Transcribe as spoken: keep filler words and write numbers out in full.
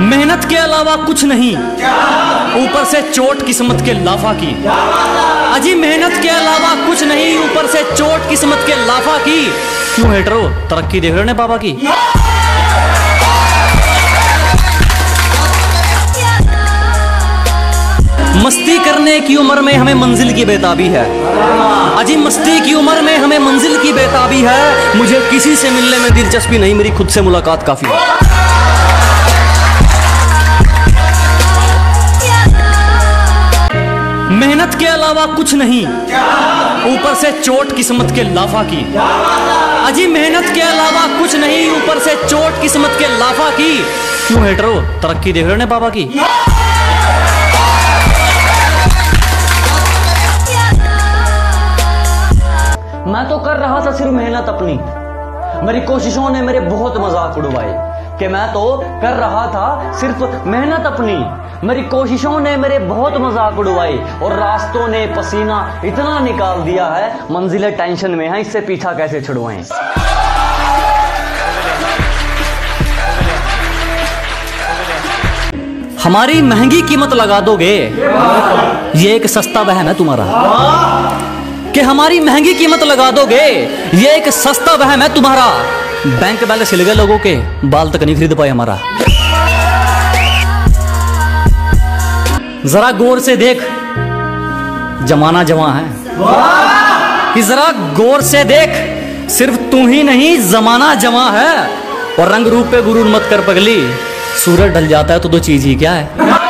मेहनत के अलावा कुछ नहीं, ऊपर से चोट किस्मत के लाफा की। अजी मेहनत के अलावा कुछ नहीं, ऊपर से चोट किस्मत के लाफा की। क्यों हेटरो, तरक्की देख रहे ने बाबा की। मस्ती करने की उम्र में हमें मंजिल की बेताबी है। अजी मस्ती की उम्र में हमें मंजिल की बेताबी है। मुझे किसी से मिलने में दिलचस्पी नहीं, मेरी खुद से मुलाकात काफी है। मेहनत के अलावा कुछ नहीं, ऊपर से चोट किस्मत के लाफा की। अजी मेहनत के अलावा कुछ नहीं, ऊपर से चोट किस्मत के लाफा की। क्यों हेटरो, तरक्की देख रहे ने बाबा की। मैं तो कर रहा था सिर्फ मेहनत अपनी, मेरी कोशिशों ने मेरे बहुत मजाक उड़वाए। कि मैं तो कर रहा था सिर्फ मेहनत अपनी, मेरी कोशिशों ने मेरे बहुत मजाक उड़वाए। और रास्तों ने पसीना इतना निकाल दिया है, मंजिलें टेंशन में हैं, इससे पीछा कैसे छुड़वाएं। हमारी महंगी कीमत लगा दोगे, ये एक सस्ता बहन है तुम्हारा। कि हमारी महंगी कीमत लगा दोगे, ये एक सस्ता बहन है तुम्हारा। बैंक बैलेंस हिल गए लोगों के, बाल तक नहीं खरीद पाए हमारा। जरा गौर से देख, जमाना जवां है कि जरा गौर से देख, सिर्फ तू ही नहीं जमाना जवां है। और रंग रूप पे गुरूर मत कर पगली, सूरज ढल जाता है तो दो चीज ही क्या है।